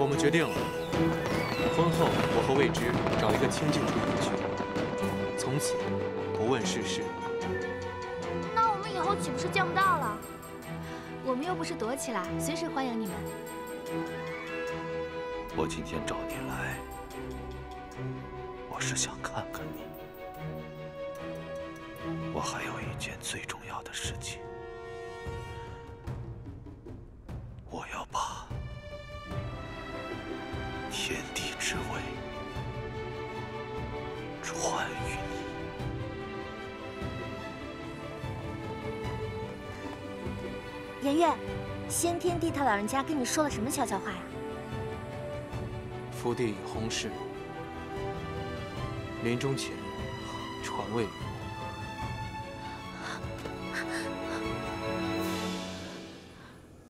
我们决定了，婚后我和未知找一个清静处隐居，从此不问世事。那我们以后岂不是见不到了？我们又不是躲起来，随时欢迎你们。我今天找你来，我是想看看你。我还有一件最重要的事情。 我要把天地之位传于你。圆圆，先天帝他老人家跟你说了什么悄悄话呀？福地已薨逝，临终前传位。